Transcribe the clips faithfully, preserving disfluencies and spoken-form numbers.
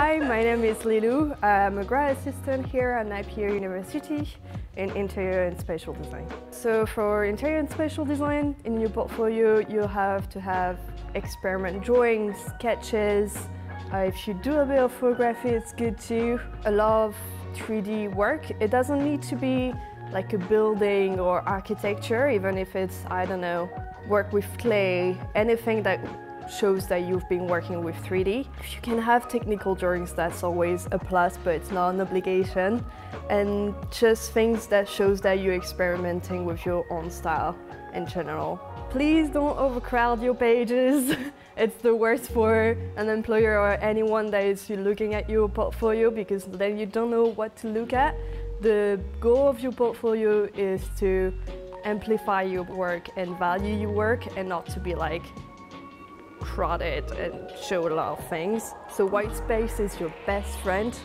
Hi, my name is Leeloo. I'm a grad assistant here at Napier University in interior and spatial design. So for interior and spatial design, in your portfolio, you have to have experiment drawings, sketches. Uh, if you do a bit of photography, it's good too. A lot of three D work. It doesn't need to be like a building or architecture, even if it's, I don't know, work with clay, anything that shows that you've been working with three D. If you can have technical drawings, that's always a plus, but it's not an obligation. And just things that shows that you're experimenting with your own style in general. Please don't overcrowd your pages. It's the worst for an employer or anyone that is looking at your portfolio, because then you don't know what to look at. The goal of your portfolio is to amplify your work and value your work, and not to be like crowded and show a lot of things. So white space is your best friend.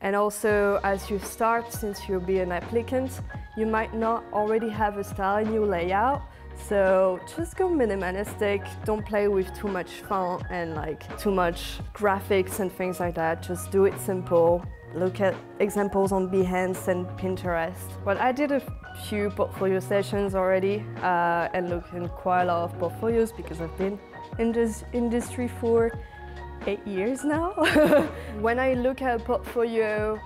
And also, as you start, since you'll be an applicant, you might not already have a style in your layout. So just go minimalistic. Don't play with too much font and like too much graphics and things like that. Just do it simple. Look at examples on Behance and Pinterest. But I did a few portfolio sessions already uh, and looked in quite a lot of portfolios, because I've been in this industry for eight years now. When I look at a portfolio,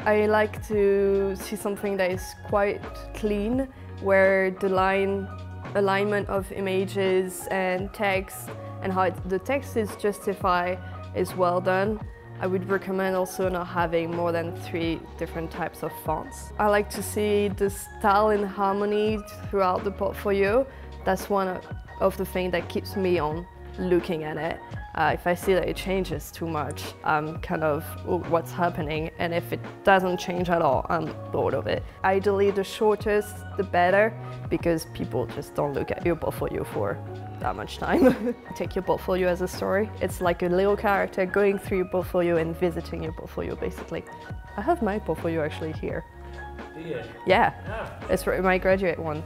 I like to see something that is quite clean, where the line alignment of images and text and how it, the text is justified is well done. I would recommend also not having more than three different types of fonts. I like to see the style in harmony throughout the portfolio. That's one of of the thing that keeps me on looking at it. Uh, if I see that it changes too much, I'm kind of, oh, what's happening? And if it doesn't change at all, I'm bored of it. Ideally, the shortest, the better, because people just don't look at your portfolio for that much time. Take your portfolio as a story. It's like a little character going through your portfolio and visiting your portfolio, basically. I have my portfolio actually here. Do you? Yeah, yeah. It's my graduate one.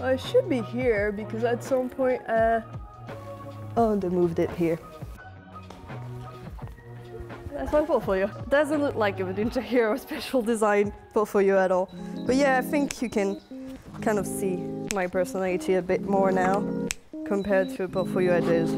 I should be here, because at some point, uh, oh, they moved it here. That's my portfolio. Doesn't look like an interior or special design portfolio at all. But yeah, I think you can kind of see my personality a bit more now compared to a portfolio I did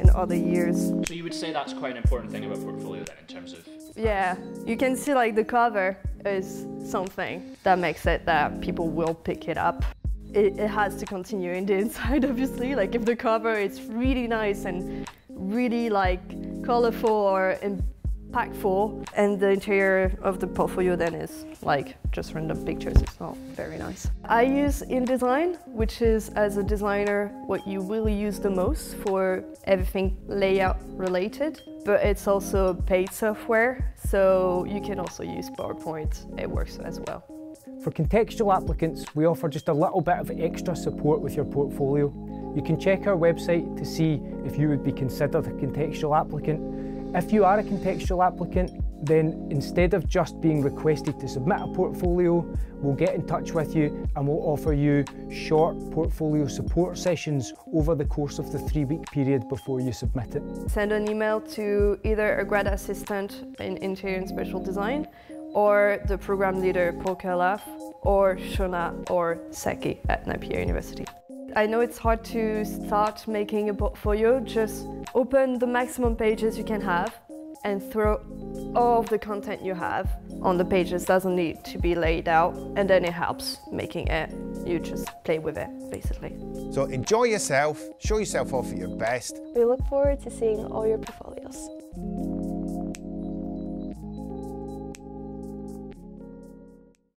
in other years. So you would say that's quite an important thing about portfolio then, in terms of... Yeah, you can see like the cover is something that makes it that people will pick it up. It, it has to continue in the inside, obviously. Like if the cover is really nice and really like colorful or impactful, and the interior of the portfolio then is like just random pictures, it's not very nice. I use InDesign, which is, as a designer, what you will use the most for everything layout related, but it's also paid software, so you can also use PowerPoint. It works as well. For contextual applicants, we offer just a little bit of extra support with your portfolio. You can check our website to see if you would be considered a contextual applicant. If you are a contextual applicant, then instead of just being requested to submit a portfolio, we'll get in touch with you and we'll offer you short portfolio support sessions over the course of the three-week period before you submit it. Send an email to either a grad assistant in interior and spatial design, or the program leader, Paul Kerlaff, or Shona, or Seki at Napier University. I know it's hard to start making a portfolio. Just open the maximum pages you can have and throw all of the content you have on the pages. Doesn't need to be laid out, and then it helps making it. You just play with it, basically. So enjoy yourself, show yourself off at your best. We look forward to seeing all your portfolios.